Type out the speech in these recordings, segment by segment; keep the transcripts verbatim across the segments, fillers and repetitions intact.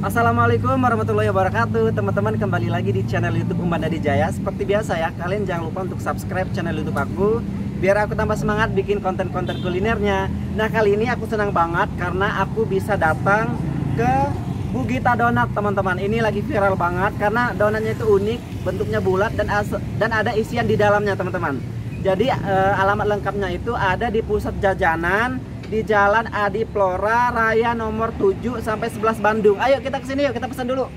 Assalamualaikum warahmatullahi wabarakatuh. Teman-teman, kembali lagi di channel YouTube Umban Adi Jaya. Seperti biasa ya, kalian jangan lupa untuk subscribe channel YouTube aku, biar aku tambah semangat bikin konten-konten kulinernya. Nah, kali ini aku senang banget karena aku bisa datang ke Bugita Donat, teman-teman. Ini lagi viral banget karena donatnya itu unik, bentuknya bulat dan dan ada isian di dalamnya, teman-teman. Jadi eh, alamat lengkapnya itu ada di pusat jajanan di Jalan Adiflora Raya nomor tujuh sampai sebelas Bandung. Ayo kita kesini yuk, kita pesan dulu.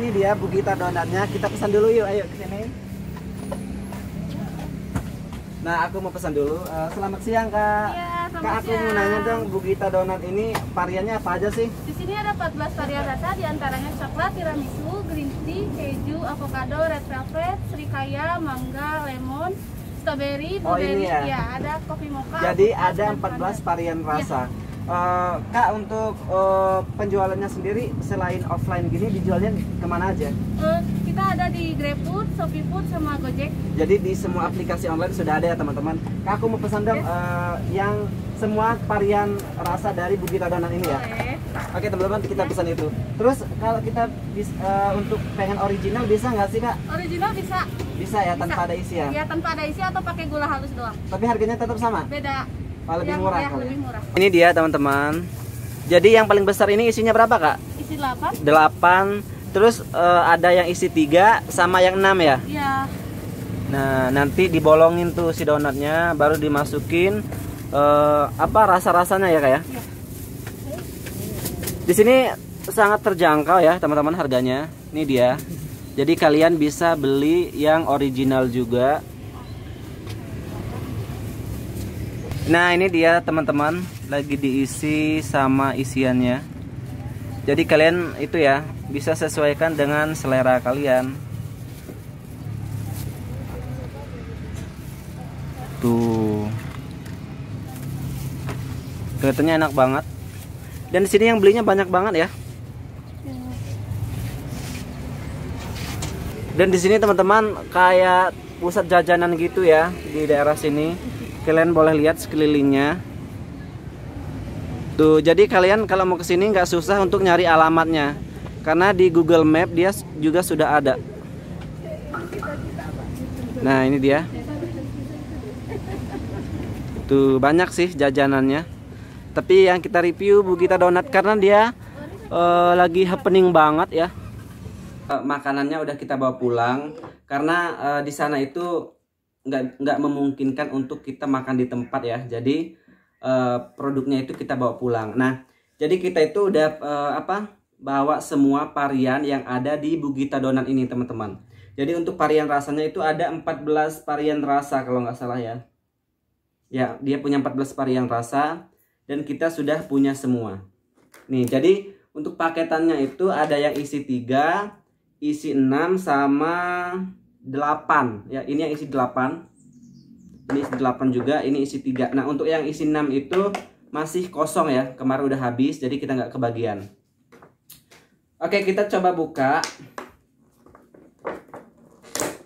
Ini dia Bugita Donatnya, kita pesan dulu yuk, ayo kesini. Nah, aku mau pesan dulu. Uh, selamat siang, Kak. Iya, selamat Kak, aku siang. Mau nanya dong, Bugita Donat ini variannya apa aja sih? Di sini ada empat belas varian rasa, diantaranya coklat, tiramisu, greentea, keju, avocado, red velvet, serikaya, mangga, lemon, strawberry, blueberry, oh, ya. Ya, ada kopi mocha. Jadi ada empat belas varian rasa. Ya. Uh, Kak, untuk uh, penjualannya sendiri selain offline gini dijualnya kemana aja? Uh, kita ada di GrabFood, ShopeeFood, sama Gojek. Jadi di semua aplikasi online sudah ada ya, teman-teman. Kak, aku mau pesan dong yes. uh, yang semua varian rasa dari Bugita Donat ini ya. Oke, okay, teman-teman, kita pesan itu. Terus kalau kita uh, untuk pengen original bisa nggak sih, Kak? Original bisa. Bisa ya, bisa. Tanpa ada isian. Ya, tanpa ada isi atau pakai gula halus doang. Tapi harganya tetap sama? Beda. Oh, lebih murah ya, lebih murah. Ini dia, teman-teman. Jadi yang paling besar ini isinya berapa, Kak? Isi delapan. delapan. Terus uh, ada yang isi tiga sama yang enam ya? Iya. Nah, nanti dibolongin tuh si donatnya, baru dimasukin uh, apa rasa-rasanya ya, Kak ya? Iya. Di sini sangat terjangkau ya, teman-teman, harganya. Ini dia. Jadi kalian bisa beli yang original juga. Nah, ini dia, teman-teman, lagi diisi sama isiannya. Jadi kalian itu ya bisa sesuaikan dengan selera kalian. Tuh, kelihatannya enak banget. Dan di sini yang belinya banyak banget ya. Dan di sini, teman-teman, kayak pusat jajanan gitu ya di daerah sini. Kalian boleh lihat sekelilingnya tuh. Jadi kalian kalau mau kesini nggak susah untuk nyari alamatnya, karena di Google Map dia juga sudah ada. Nah, ini dia tuh, banyak sih jajanannya. Tapi yang kita review Bugita Donat karena dia uh, lagi happening banget ya. Uh, makanannya udah kita bawa pulang karena uh, di sana itu Nggak, nggak memungkinkan untuk kita makan di tempat ya. Jadi uh, produknya itu kita bawa pulang. Nah, jadi kita itu udah uh, apa bawa semua varian yang ada di Bugita Donat ini, teman-teman. Jadi untuk varian rasanya itu ada empat belas varian rasa kalau nggak salah ya. Ya, dia punya empat belas varian rasa dan kita sudah punya semua. Nih, jadi untuk paketannya itu ada yang isi tiga, isi enam sama delapan ya. Ini yang isi delapan, ini isi delapan juga, ini isi tiga. Nah, untuk yang isi enam itu masih kosong ya, kemarin udah habis, jadi kita nggak kebagian. Oke, kita coba buka.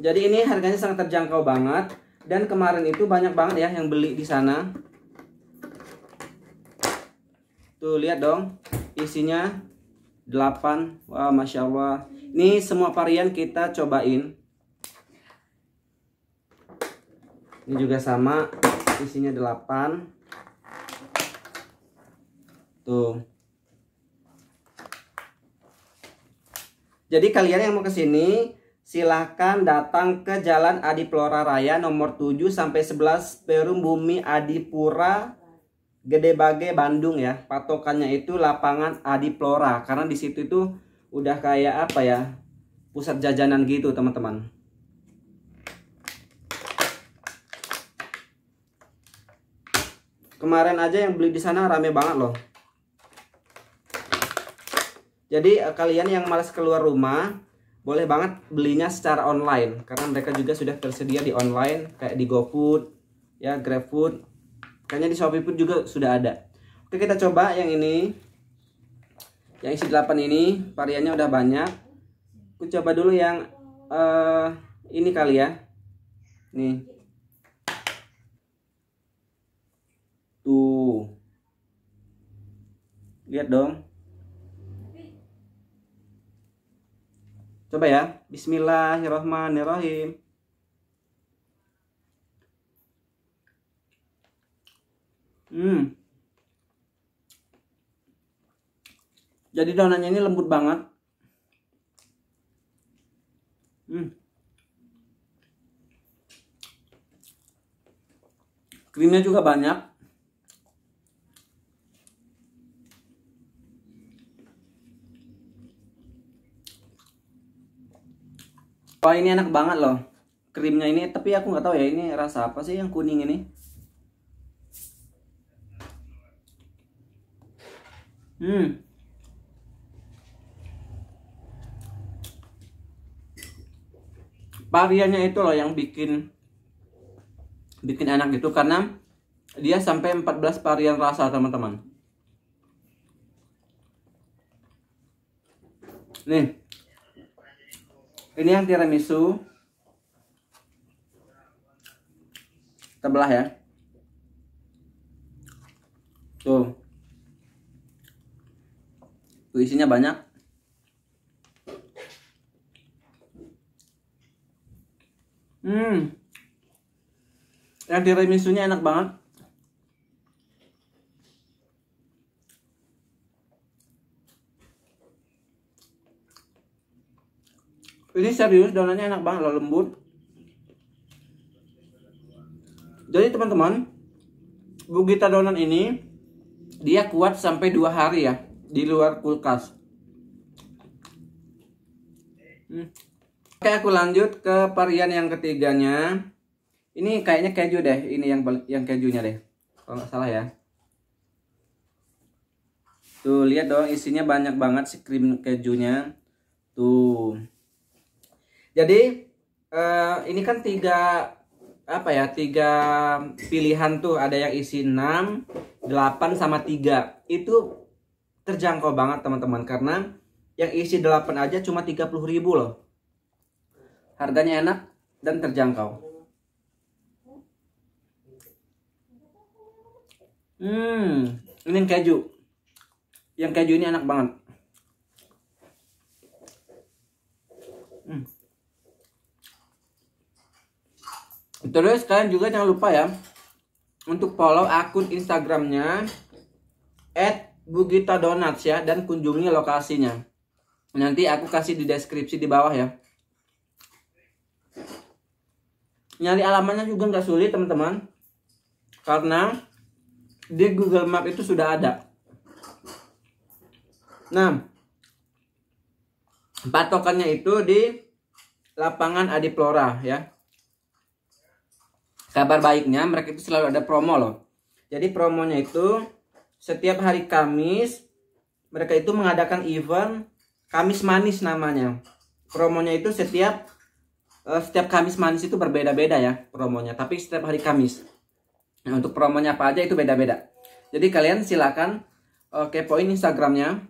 Jadi ini harganya sangat terjangkau banget, dan kemarin itu banyak banget ya yang beli di sana. Tuh, lihat dong isinya delapan. Wah, masya Allah, ini semua varian kita cobain. Ini juga sama, isinya delapan. Tuh. Jadi kalian yang mau kesini silahkan datang ke Jalan Adiflora Raya nomor tujuh sampai sebelas Perum Bumi Adipura Gede Bage, Bandung ya. Patokannya itu Lapangan Adiflora, karena di situ itu udah kayak apa ya, pusat jajanan gitu, teman-teman. Kemarin aja yang beli di sana rame banget loh. Jadi kalian yang malas keluar rumah boleh banget belinya secara online, karena mereka juga sudah tersedia di online kayak di GoFood, ya GrabFood, kayaknya di ShopeeFood juga sudah ada. Oke, kita coba yang ini. Yang isi delapan ini variannya udah banyak. Aku coba dulu yang uh, ini kali ya. Nih. Tuh, lihat dong. Coba ya, bismillahirrahmanirrahim. Hmm. Jadi donatnya ini lembut banget. Hmm. Krimnya juga banyak. Wah, ini enak banget loh krimnya ini, tapi aku nggak tahu ya ini rasa apa sih yang kuning ini. Hmm. Variannya itu loh yang bikin bikin enak gitu, karena dia sampai empat belas varian rasa, teman-teman. Nih. Ini yang tiramisu. Kita belah ya. Tuh. Tuh isinya banyak. Hmm. Yang tiramisunya enak banget. Ini serius, daunnya enak banget loh, lembut. Jadi teman-teman, Bugita Donat ini dia kuat sampai dua hari ya di luar kulkas. Hmm. Oke, aku lanjut ke varian yang ketiganya. Ini kayaknya keju deh, ini yang yang kejunya deh, kalau nggak salah ya. Tuh lihat dong, isinya banyak banget si krim kejunya. Tuh. Jadi eh, ini kan tiga apa ya tiga pilihan tuh, ada yang isi enam, delapan sama tiga. Itu terjangkau banget teman-teman, karena yang isi delapan aja cuma tiga puluh ribu loh. Harganya enak dan terjangkau. Hmm, ini yang keju. Yang keju ini enak banget. Hmm. Terus kalian juga jangan lupa ya untuk follow akun Instagramnya et bugita donuts ya, dan kunjungi lokasinya. Nanti aku kasih di deskripsi di bawah ya. Nyari alamannya juga nggak sulit teman-teman, karena di Google Map itu sudah ada. Nah, patokannya itu di Lapangan Adiflora ya. Kabar baiknya mereka itu selalu ada promo loh. Jadi promonya itu setiap hari Kamis mereka itu mengadakan event Kamis Manis namanya. Promonya itu setiap uh, setiap Kamis Manis itu berbeda-beda ya promonya, tapi setiap hari Kamis. Nah, untuk promonya apa aja itu beda-beda. Jadi kalian silakan uh, kepoin Instagramnya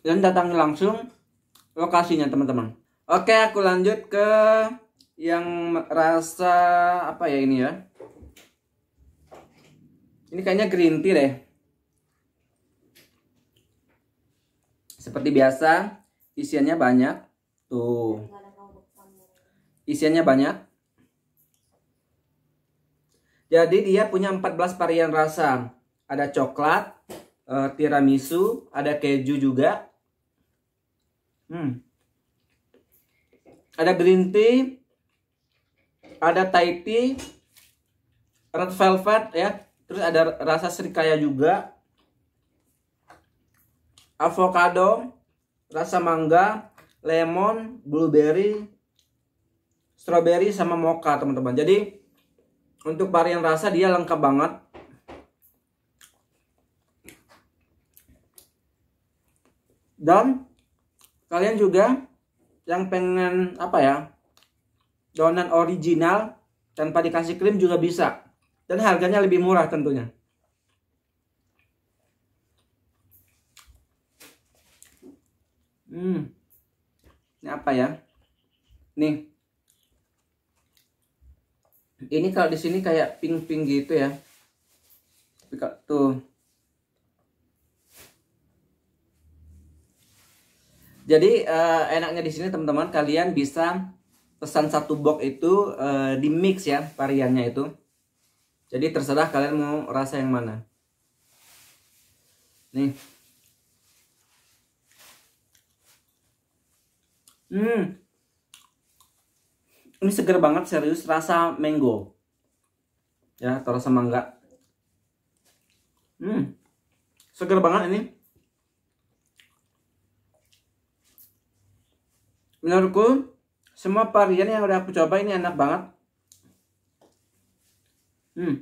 dan datang langsung lokasinya teman-teman. Oke, aku lanjut ke yang rasa apa ya ini ya, ini kayaknya Greentea deh. Seperti biasa isiannya banyak. Tuh isiannya banyak. Jadi dia punya empat belas varian rasa. Ada coklat, eh, tiramisu, ada keju juga. Hmm. Ada Greentea, ada Thaitea, Red Velvet ya, terus ada rasa Sarikaya juga, Avocado, rasa mangga, lemon, blueberry, strawberry sama Mocca teman-teman. Jadi untuk varian rasa dia lengkap banget. Dan kalian juga yang pengen apa ya, donat original tanpa dikasih krim juga bisa, dan harganya lebih murah tentunya. Hmm. Ini apa ya? Nih. Ini kalau di sini kayak pink-pink gitu ya. Tuh. Jadi uh, enaknya di sini teman-teman, kalian bisa pesan satu box itu uh, di mix ya variannya itu. Jadi terserah kalian mau rasa yang mana. Nih. Hmm. Ini seger banget, serius, rasa mango. Ya, atau rasa mangga. Hmm. Seger banget ini. Menurutku semua varian yang udah aku coba ini enak banget. Hmm.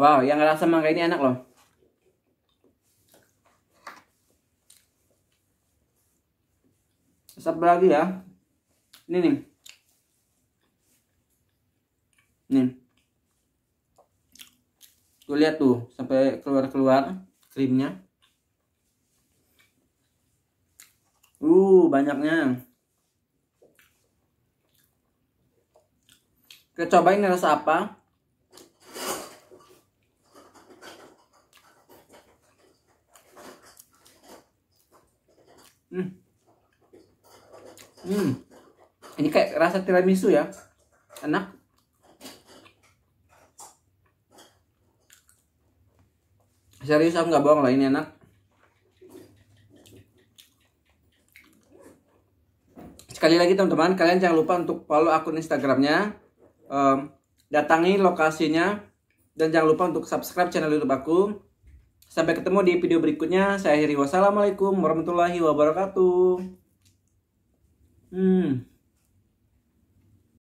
Wow, yang rasa mangga ini enak loh. Satu lagi ya. Ini nih. Nih. Tuh lihat tuh sampai keluar-keluar krimnya. Uh, banyaknya. Kita cobain rasa apa? Hmm. Hmm. Ini kayak rasa tiramisu ya. Enak. Serius aku nggak bohong lah, ini enak. Sekali lagi teman-teman, kalian jangan lupa untuk follow akun Instagramnya, um, datangi lokasinya, dan jangan lupa untuk subscribe channel YouTube aku. Sampai ketemu di video berikutnya. Saya akhiri, wassalamualaikum warahmatullahi wabarakatuh. Hmm.